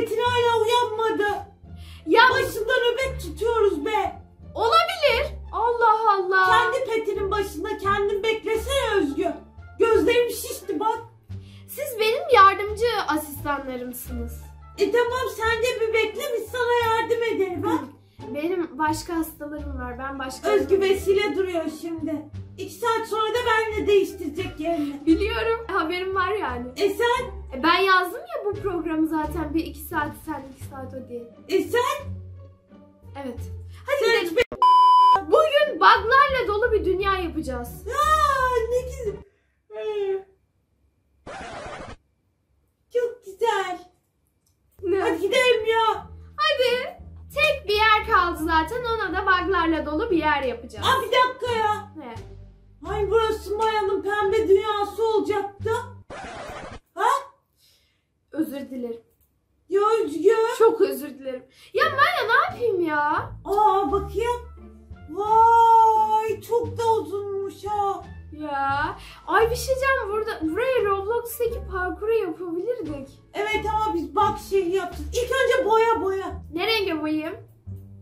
Metin hala uyanmadı. Ya başında nöbet tutuyoruz be. Olabilir. Allah Allah. Kendi petinin başında kendin beklesene Özgür. Gözlerim şişti bak. Siz benim yardımcı asistanlarımsınız. E tamam, sen de bir bekle, biz sana yardım edelim ha. Benim başka hastalarım var, ben başka... Özgür vesile duruyor şimdi. 2 saat sonra da benimle değiştirecek yerini. Biliyorum, haberim var yani. E sen? Ben yazdım ya bu programı zaten, bir 2 saat sen 2 saat o diye. E sen? Evet. Hadi sen gidelim. Bugün buglarla dolu bir dünya yapacağız. Aa, ne güzel. Çok güzel. Ne? Hadi gidelim ya. Hadi. Tek bir yer kaldı zaten, ona da buglarla dolu bir yer yapacağız. Aa, bir dakika ya. Ne? Ay, burası Maya'nın pembe dünyası olacaktı. Ha? Özür dilerim. Ya Özgür. Çok özür dilerim. Ya Maya ne yapayım ya? Aa, bakayım. Vay, çok da uzunmuş ha. Ya. Ay bir şey diyeceğim, buraya Roblox'taki parkuru yapabilirdik. Evet ama biz bak şey yaptık. İlk önce boya. Ne renge boyayım?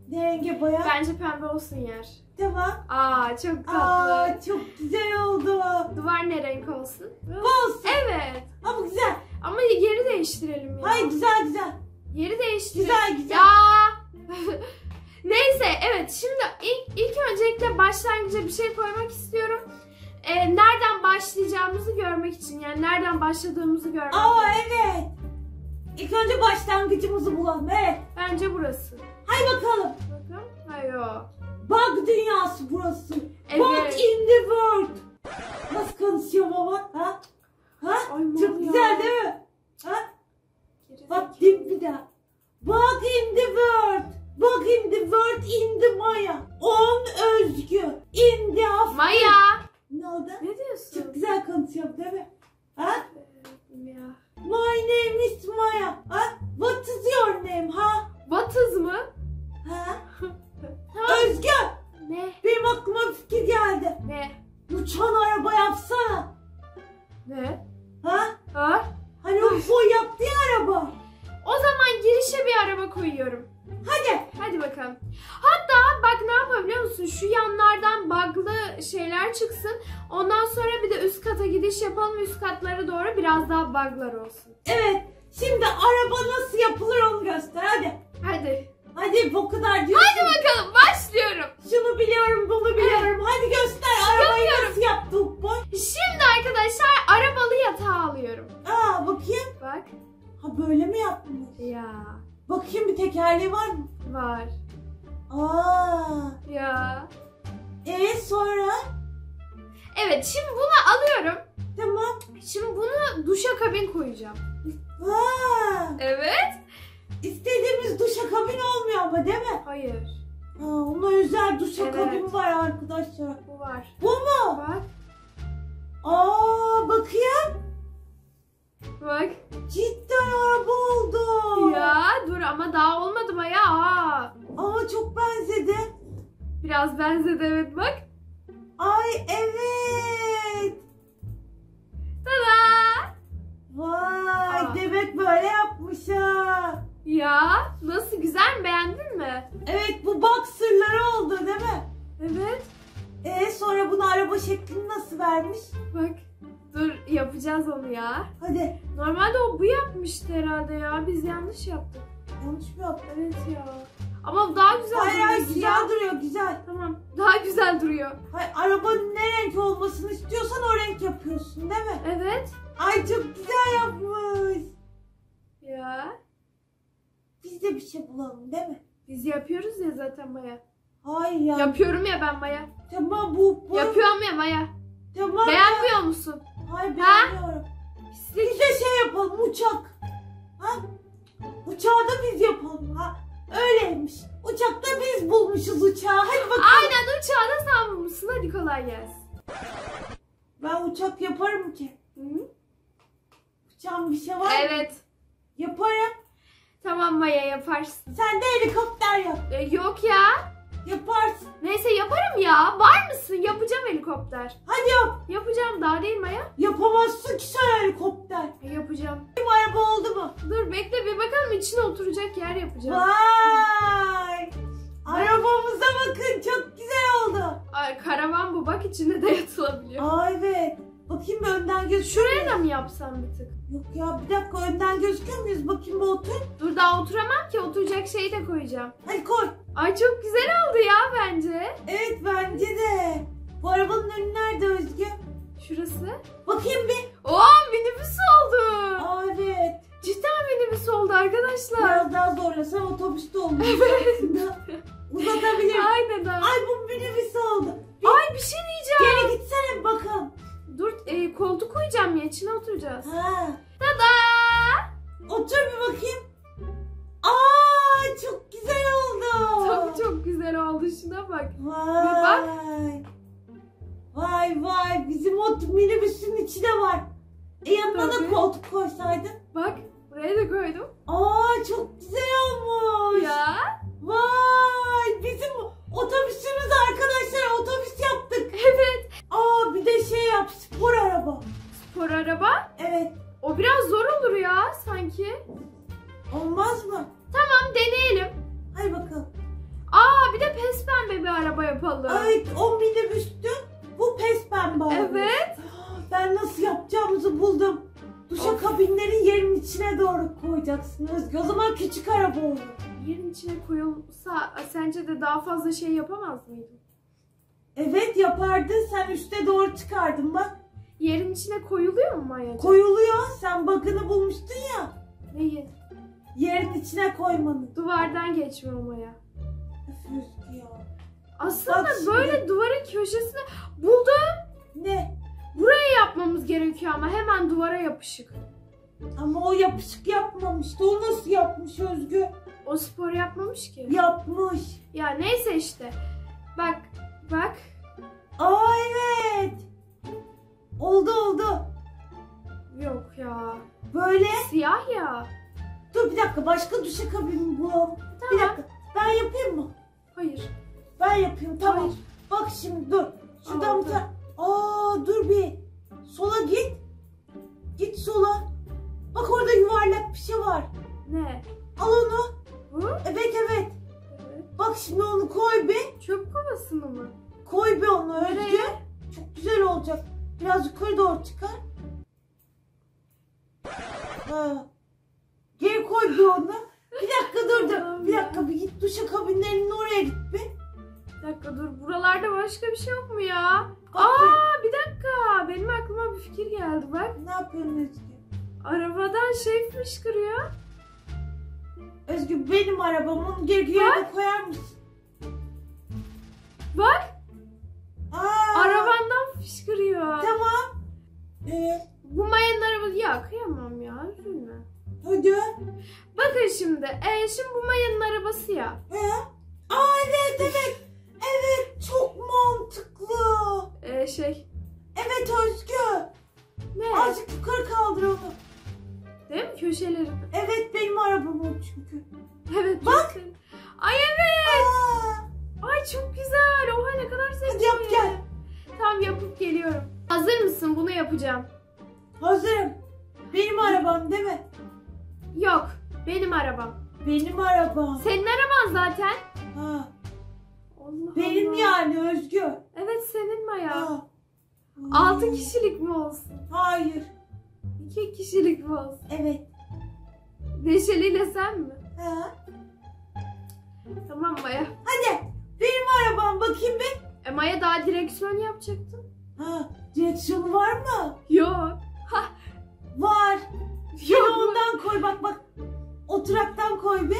Ne renge boya? Bence pembe olsun yer. Tamam. Aa, çok tatlı. Aa, çok güzel oldu. Duvar ne renk olsun? Olsun. Evet. Ama güzel. Ama yeri değiştirelim ya. Hayır, güzel. Yeri değiştirelim. Güzel. Ya. Neyse, evet, şimdi ilk öncelikle başlangıca bir şey koymak istiyorum. Nereden başlayacağımızı görmek için, yani nereden başladığımızı görmek için. Aa, evet. İlk önce başlangıcımızı bulalım, evet. Bence burası. Hay bakalım. Bakın, hayo. Bug dünyası burası. Evet. What in the world? Nasıl konuşuyor baba? Ha? Ha? Ay, çok güzel ya, değil mi? Ha? Bak, dip bir daha. Bug in the world. Bug in the world in the Maya. On Özgür. In the after. Maya. Ne oldu? Ne diyorsun? Çok güzel konuşuyor değil mi? Ha? Ya. My name is Maya. Ha? What is your name? Ha? What is mı? Ha? Özgür. Ne? Benim aklıma bir fikir geldi. Ne? Uçan araba yapsana. Ne? Ha? Ha? Hani o boy yaptığı araba. O zaman girişe bir araba koyuyorum. Hadi bakalım. Hatta bak ne yapalım biliyor musun? Şu yanlardan bug'lı şeyler çıksın. Ondan sonra bir de üst kata gidiş yapalım. Üst katlara doğru biraz daha bug'lar olsun. Evet. Şimdi araba nasıl yapılır onu göster. Hadi bu kadar diyorsun. Hadi bakalım, başlıyorum. Şunu biliyorum, bunu biliyorum. Evet. Hadi göster arabayı nasıl yaptık bu. Şimdi arkadaşlar arabalı yatağı alıyorum. Aa, bakayım. Bak. Ha, böyle mi yaptınız? Ya. Bakayım, bir tekerleği var mı? Var. Aa. Ya. Sonra? Evet, şimdi bunu alıyorum. Tamam. Şimdi bunu duşakabin koyacağım. Aa. Evet. İstediğimiz duşakabin olmuyor ama değil mi? Hayır. Aa, ona özel duşakabin var arkadaşlar. Bu var. Bu mu? Bak. Aa, bakayım. Bak. Cidden araba oldu. Ya dur ama daha olmadı mı ya? Ama çok benzedi. Biraz benzedi, evet bak. Ay evet. Tada. Vay, demek böyle yapmış ha. Ya nasıl, güzel mi, beğendin mi? Evet, bu bug sırları oldu değil mi? Evet. Sonra bunu araba şeklini nasıl vermiş? Bak. Dur, yapacağız onu ya. Hadi. Normalde o bu yapmıştı herhalde ya. Biz yanlış yaptık. Yanlış mı yaptık? Evet ya. Ama daha güzel duruyor. Hayır, siyah duruyor, güzel. Tamam, daha güzel duruyor. Hayır, arabanın ne renk olmasını istiyorsan o renk yapıyorsun değil mi? Evet. Ay çok güzel yapmış. Ya. Biz de bir şey bulalım değil mi? Biz yapıyoruz ya zaten Maya. Hayır ya. Yapıyorum ya ben Maya. Tamam bu. Yapıyorum ya Maya. Tamam. Beğenmiyor musun? Hayır, beğenmiyorum. Biz de şey yapalım, uçak. Ha? Uçağı da biz yapalım ha. Öyleymiş. Uçakta biz bulmuşuz uçağı. Hadi bakalım. Aynen, uçağı da sen bulmuşsun. Hadi kolay gelsin. Ben uçak yaparım ki. Hı? Uçağın bir şey var mı? Evet. Yaparım. Tamam Maya, yaparsın. Sen de helikopter yap. Yok ya. Yaparsın. Neyse, yaparım ya. Var mısın? Yapacağım helikopter. Hadi yap. Yapacağım, daha değil Maya. Yapamazsın ki sen helikopter. Yapacağım. araba oldu mu? Dur bekle bir bakalım, içine oturacak yer yapacağım. Vay! Arabamıza bakın, çok güzel oldu. Ay, karavan bu, bak içinde de yatılabiliyor. Aa evet. Bakayım önden göz. Şuraya da mı yapsam bir tık? Yok ya, bir dakika, önden gözüküyor muyuz? Bakayım bir otur. Dur, daha oturamam ki, oturacak şeyi de koyacağım. Hadi koy. Ay çok güzel oldu ya bence. Evet bence de. Bu arabanın önü nerede Özgü? Şurası. Bakayım bir. Oo, minibüs oldu. Aa evet. Cidden minibüs oldu arkadaşlar. Biraz daha zorlasan otobüste olmuş. Evet. Uzatabilirim. Aynen. Ay bu minibüs oldu. Ay bir şey diyeceğim. Geri gitsene bir bakalım. Dur, koltuk koyacağım ya, içine oturacağız. Ha. Tada! Otur bir bakayım. Aa çok güzel oldu. Çok güzel oldu, şuna bak. Vay. Bir bak. Vay vay, bizim o minibüsün içi de var. Yanına da koltuk koysaydın. Bak buraya da koydum. Aa çok güzel olmuş. Ya. Vay, bizim otobüsümüz arkadaşlar, otobüs yaptık. Evet. Aa bir de şey yap, spor araba. Spor araba? Evet. O biraz zor olur ya sanki. Olmaz mı? Tamam, deneyelim. Hadi bakalım. Aa bir de pes pembe bir araba yapalım. Evet, o minibüstü, bu pes pembe araba. Evet. Ben nasıl yapacağımızı buldum. Duşa kabinlerin yerin içine doğru koyacaksın Özgü. O zaman küçük araba olur. Yerin içine koyulsa sence de daha fazla şey yapamaz mıydın? Evet yapardın, sen üste doğru çıkardın bak. Yerin içine koyuluyor mu Maya? Koyuluyor, sen bug'ını bulmuştun ya. Neyi? Yerin içine koymanı. Duvardan geçmiyor Maya. Özgü ya. Aslında böyle duvarın köşesine buldum. Ne? Buraya yapmamız gerekiyor ama hemen duvara yapışık. Ama o yapışık yapmamıştı. O nasıl yapmış Özgü? O spor yapmamış ki. Yapmış. Ya neyse işte. Bak bak. Aa evet. Oldu oldu. Yok ya. Böyle. Siyah ya. Dur bir dakika, başka duşakabin bu. Tamam. Bir dakika, ben yapayım mı? Hayır. Ben yapayım tamam. Hayır. Bak şimdi dur. Şuradan bir tane. Aa dur bir. Sola git. Git sola. Bak orada yuvarlak bir şey var. Ne? Al onu. Hı? Evet, evet. Bak şimdi onu koy bir. Çöp kovasını mı? Koy bir onu Özgü. Çok güzel olacak. Biraz yukarı doğru çıkar. Ha. Geri koy bir onu. Bir dakika dur dur. Bir dakika bir git duşakabinlerinin oraya git bir. Bir dakika dur, buralarda başka bir şey yok mu ya? Aa bir dakika, benim aklıma bir fikir geldi bak. Ne yapıyorsun Özgü? Arabadan şey fışkırıyor. Özgü benim arabamın geri yere koyar mısın? Bak. Aa. Arabandan fışkırıyor. Tamam. Bu Maya'nın arabası ya, kıyamam ya, üzülme. Hadi. Bakın şimdi, şimdi bu Maya'nın arabası ya. Aa evet evet. Evet çok mantıklı. Evet Özgü. Ne? Azıcık yukarı kaldır onu. Değil mi köşeleri? Evet benim arabam o çünkü. Evet. Bak. Kesin. Ay evet. Aa. Ay çok güzel. Oha ne kadar sevdim. Hadi yap gel. Tam yapıp geliyorum. Hazır mısın? Bunu yapacağım. Hazırım. Benim arabam değil mi? Yok. Benim arabam. Benim arabam. Senin araban zaten. Ha. Allah benim Allah. Yani Özgü. Evet senin Maya. 6 kişilik mi olsun? Hayır. 2 kişilik mi olsun? Evet. Neşeliyle sen mi? Ha. Tamam Maya. Hadi benim arabam bakayım bir. Maya daha direksiyon yapacaktın. Ha, direksiyonu var mı? Yok. Ha. Var. Yok. Ondan koy bak bak. Oturaktan koy bir.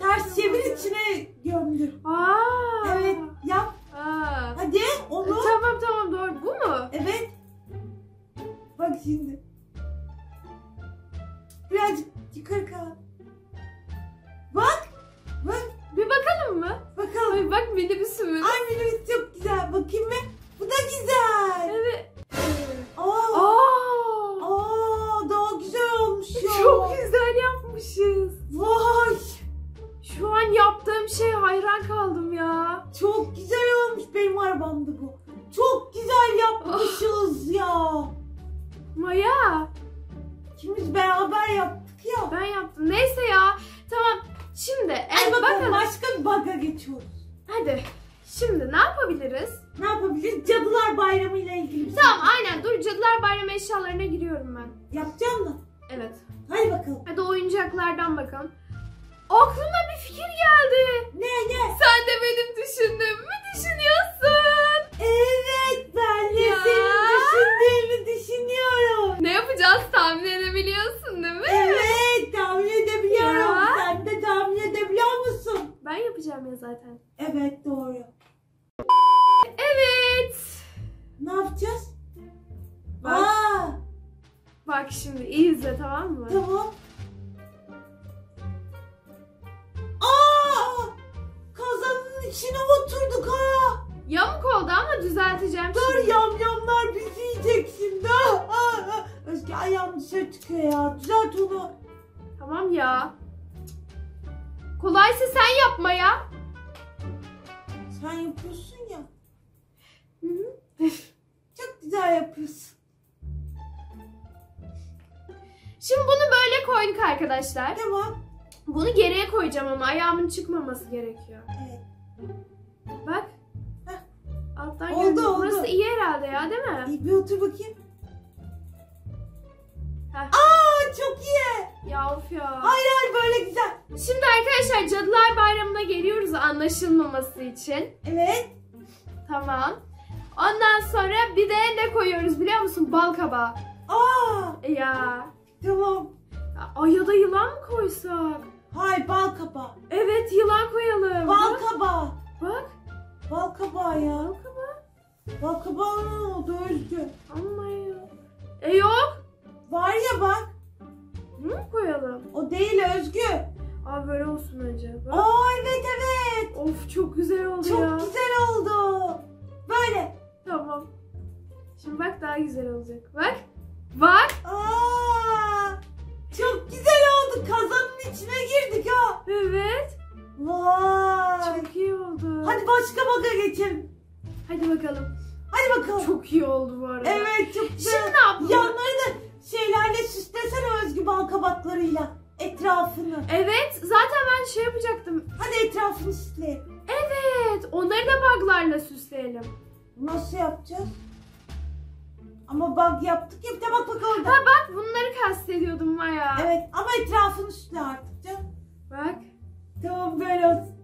Ters çevir, içine gömdür. Aa. Evet yap. Aa. Hadi onu. Tamam tamam doğru, bu mu? Evet. Bak şimdi. Birazcık yukarı kal. Bak. Bak. Bir bakalım mı? Bakalım. Ay bak minibüsümüz. Ay minibüs çok güzel. Bakayım ben. Bu da güzel. Evet. Aa. Aa. Aa daha güzel olmuş ya. Çok güzel yapmışız. Vay. Şu an yaptığım şeye hayran kaldım ya. Çok güzel olmuş, benim arabamdı bu. Çok güzel yapmışız ya. Maya. İkimiz beraber yaptık ya. Ben yaptım. Neyse ya. Tamam. Şimdi bakalım başka bir bug'a geçiyoruz. Hadi. Şimdi ne yapabiliriz? Ne yapabiliriz? Cadılar Bayramı ile ilgili. Tamam aynen. Dur, Cadılar Bayramı eşyalarına giriyorum ben. Yapacağım mı? Evet. Hadi bakalım. Hadi oyuncaklardan bakalım. Aklıma bir fikir geldi. Ne? Sen de benim düşündüğümü düşünüyorsun. Evet, ben de senin düşündüğümü düşünüyorum. Ne yapacağız tahmin edebiliyorsun değil mi? Evet, tahmin edebiliyorum. Ya. Sen de tahmin edebiliyor musun? Ben yapacağım ya zaten. Evet, doğru. Evet. Ne yapacağız? Bak. Aa. Bak şimdi iyi izle, tamam mı? Tamam. İçine oturduk ha. Yamuk oldu ama düzelteceğim. Dur şimdi. Yamyamlar bizi yiyecek şimdi. Özge ayağım dışarı çıkıyor ya. Düzelt onu. Tamam ya. Kolaysa sen yapma ya. Sen yapıyorsun ya. Çok güzel yapıyorsun. Şimdi bunu böyle koyduk arkadaşlar. Tamam. Bunu geriye koyacağım ama ayağımın çıkmaması gerekiyor. Evet. Bak. Heh. Alttan oldu, oldu. Burası iyi herhalde ya, değil mi? İyi, bir otur bakayım. Heh. Aa çok iyi. Ya of ya. Hayır hayır böyle güzel. Şimdi arkadaşlar Cadılar Bayramı'na geliyoruz anlaşılmaması için. Evet. Tamam. Ondan sonra bir de ne koyuyoruz biliyor musun? Balkabağı. Aa. Ya. Tamam. Ay ya da yılan mı koysak? Hayır, balkabağı. Evet, yılan koyalım. Balkabağı. Bak. Balkabağı ya. Balkabağı. Balkabağı ne oldu Özgür? Ama ya. Yok. Var ya bak. Bunu mu koyalım? O değil Özgü. Abi böyle olsun önce. Bak. Aa evet evet. Of çok güzel oldu çok ya. Çok güzel oldu. Böyle. Tamam. Şimdi bak daha güzel olacak. Bak. Bak. Aa. Çok güzel oldu. Kazanın içine girdik ha. Evet. Vay. Çok iyi oldu. Hadi başka bug'a geçelim. Hadi bakalım. Hadi bakalım. Çok iyi oldu bu arada. Evet çok güzel. Şimdi ne yapalım? Yanları da şeylerle süslesene Özgü, balkabaklarıyla etrafını. Evet zaten ben şey yapacaktım. Hadi etrafını süsleyelim. Evet onları da bug'larla süsleyelim. Nasıl yapacağız? Ama bug yaptık ya, bir de bak bak orada. Ha bak bunları kastediyordum Maya. Evet ama etrafını süsle artık canım. Bak. Tamam böyle olsun.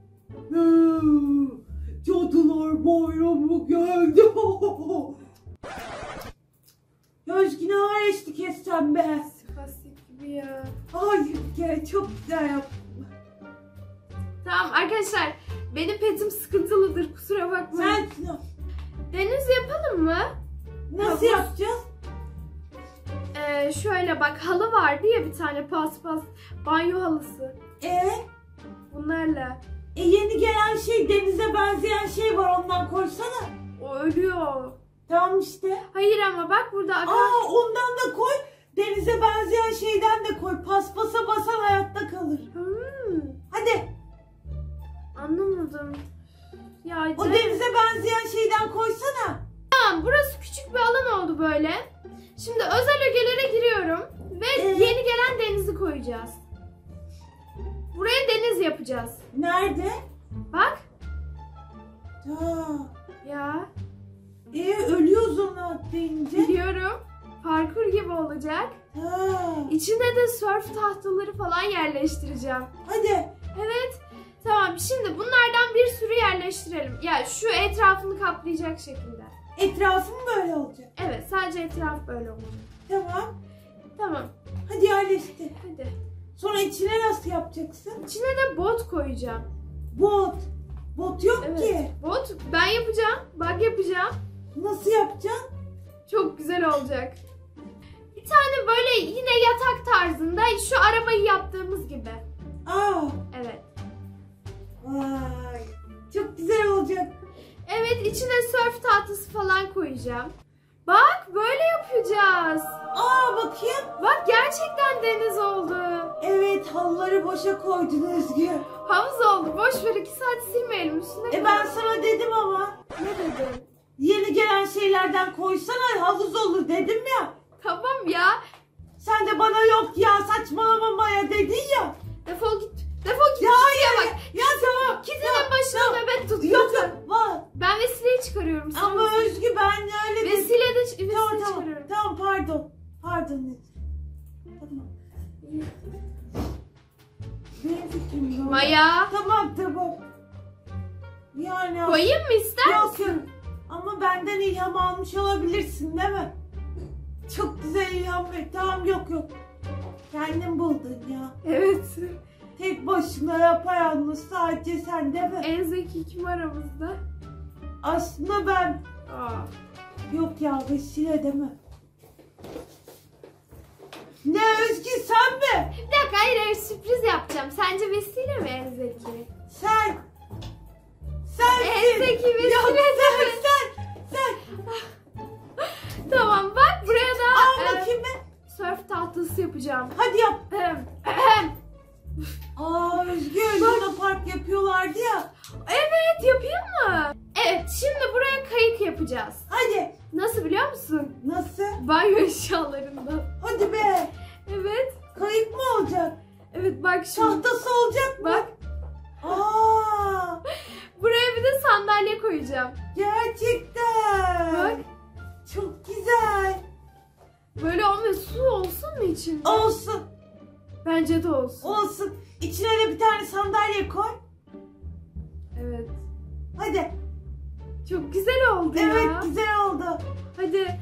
Cadılar Bayramı geldi. Özgü ne var eşlik etsen be. Sıkastık gibi ya. Hayır ya çok güzel yaptım. Tamam arkadaşlar benim petim sıkıntılıdır, kusura bakmayın. Sen... Deniz yapalım mı? Nasıl yapacağız? Şöyle bak, halı vardı ya bir tane paspas, banyo halısı. Bunlarla. Yeni gelen şey, denize benzeyen şey var, ondan koysana. O ölüyor. Tamam işte. Hayır ama bak burada akan... Aa ondan da koy, denize benzeyen şeyden de koy. Paspasa basan hayatta kalır. Hadi. Anlamadım. Ya, o denize benzeyen şeyden koysana. Tamam, burası küçük bir alan oldu böyle. Şimdi özel ögelere giriyorum ve yeni gelen denizi koyacağız. Buraya deniz yapacağız. Nerede? Bak. Ya. Ölüyoruz ona deyince. Biliyorum. Parkur gibi olacak. İçine de surf tahtaları falan yerleştireceğim. Hadi. Evet. Tamam şimdi bunlardan bir sürü yerleştirelim. Ya şu etrafını kaplayacak şekilde. Etrafım böyle olacak. Evet sadece etraf böyle olacak. Tamam. Tamam. Hadi yerleştir. Hadi. Sonra içine nasıl yapacaksın? İçine de bot koyacağım. Bot? Bot yok evet, ki. Bot ben yapacağım. Bak yapacağım. Nasıl yapacaksın? Çok güzel olacak. Bir tane böyle yine yatak tarzında şu arabayı yaptığımız gibi. Aa. Evet. Vay. Çok güzel olacak. Evet içine sörf tahtası falan koyacağım. Bak böyle yapacağız. Aa bakayım. Bak gerçekten deniz oldu. Evet halıları boşa koydun Özgü. Havuz oldu, boş ver, 2 saat silmeyelim üstüne. Ben sana dedim ama. Ne dedin? Yeni gelen şeylerden koysana havuz olur dedim ya. Tamam ya. Sen de bana yok ya saçmalamamaya dedin ya. Defol git. Defol git. Ya hayır. Bak. Ya tamam. Kitlenin başına nöbet tut. Yok var. Ben vesileyi çıkarıyorum. Sana ama mısın? Özgü ben öyle dedim. Vesile tamam, çıkarıyorum. Tamam pardon. Pardon. Tamam. Benim fikrim Maya. Tamam. Yani koyayım mı ister misin? Ama benden ilham almış olabilirsin değil mi? Çok güzel ilham ver. Tamam yok. Kendin buldun ya. Evet. Tek başına yapayalnız sadece sen değil mi? En zeki kim aramızda? Aslında ben. Aa. Yok ya vesile deme. Ne Özgü sen mi? Bir dakika hayır sürpriz yapacağım. Sence vesile mi en zeki? Sen en zeki vesile yok, sen. Tamam bak buraya da al bakayım sörf tahtası yapacağım. Hadi yap. Aa Özgü Luna Park yapıyorlardı ya. Evet yapayım mı? Evet şimdi buraya kayık yapacağız. Hadi. Nasıl biliyor musun? Nasıl? Banyo eşyalarından. Hadi be. Evet. Kayık mı olacak? Evet bak şimdi. Tahtası olacak mı? Bak. Aa. Buraya bir de sandalye koyacağım. Gerçekten. Bak. Çok güzel. Böyle ama su olsun mu içinde? Olsun. Bence de olsun. Olsun. İçine de bir tane sandalye koy. Evet. Hadi. Çok güzel oldu evet, ya. Evet güzel oldu. Hadi.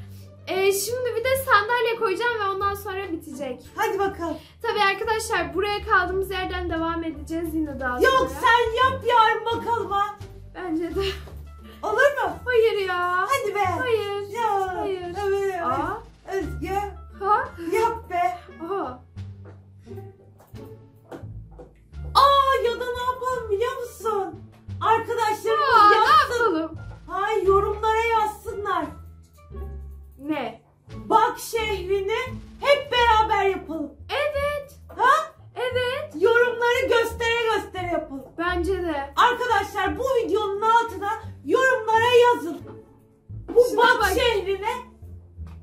Şimdi bir de sandalye koyacağım ve ondan sonra bitecek. Hadi bakalım. Tabii arkadaşlar buraya kaldığımız yerden devam edeceğiz yine daha sonra. Yok sen yap yarın bakalım ha. Bence de. Olur mu? Hayır ya. Hadi be. Hayır. Ya. Hayır. Evet. Aa. Özge. Ha? Yap be. Aha. Aa ya da ne yapalım biliyor musun? Arkadaşlarımız yazsın. Hayır yorumlara yazsınlar. Ne? Bak şehrini hep beraber yapalım. Evet. Ha? Evet. Yorumları göstere yapalım. Bence de. Arkadaşlar bu videonun altına yorumlara yazın. Bu şimdi bak şehrine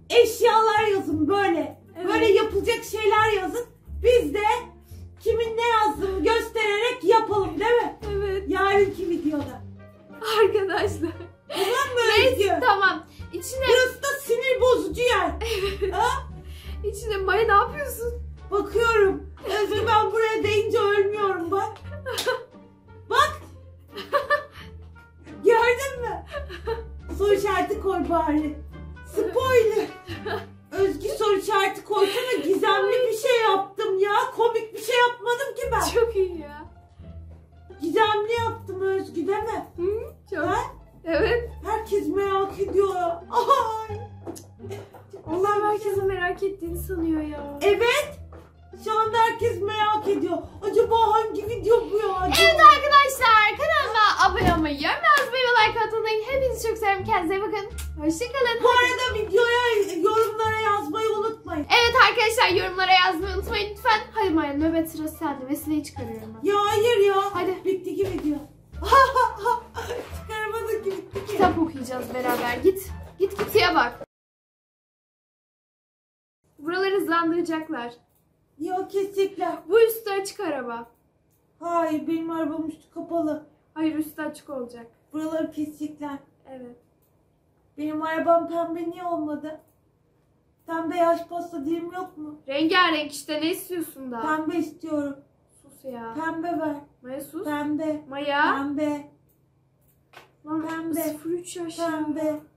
eşyalar yazın böyle. Evet. Böyle yapılacak şeyler yazın. Biz de kimin ne yazdığını göstererek yapalım değil mi? Evet. Yarınki videoda. Arkadaşlar. Tamam mı Özgü? Tamam. İçine... Burası da sinir bozucu yer. Evet. Ha? İçine Maya ne yapıyorsun? Bakıyorum. Özgü ben buraya deyince ölmüyorum bak. Bak. Gördün mü? Soru işareti koy bari. Spoiler. Özgü soru işareti koysana gizemli bir şey yaptım ya. Komik bir şey yapmadım ki ben. Çok iyi ya. Gizemli yaptım Özgü değil mi? Hı, çok. Ha? Evet. Herkes merak ediyor. Ay. Onlar herkesin merak ettiğini sanıyor ya. Evet. Şu anda herkes merak ediyor. Acaba hangi video bu ya? Acaba? Evet arkadaşlar kanalıma abone olmayı, yorum yazmayı ve like atmayı hepinizi çok seviyorum. Kendinize iyi bakın. Hoşçakalın. Bu arada videoya yorumlara yazmayı unutmayın. Evet arkadaşlar yorumlara yazmayı unutmayın lütfen. Hadi Maya nöbet sırası sende. Vesileyi çıkarıyorum ben. Ya hayır ya. Hadi. Bitti ki video. Çıkaramadık ki bitti ki. Kitap okuyacağız beraber. Git kutuya bak. Buraları hızlandıracaklar. Yok kesinlikle. Bu üstü açık araba. Hayır benim arabam üstü kapalı. Hayır üstü açık olacak. Buraları kesinlikle. Evet. Benim arabam pembe niye olmadı? Pembe yaş pasta dilim yok mu? Rengarenk işte ne istiyorsun daha? Pembe istiyorum. Sus ya. Pembe ver. Maya sus. Pembe. Maya. Pembe. Lan, pembe. 0-3 yaş. Pembe.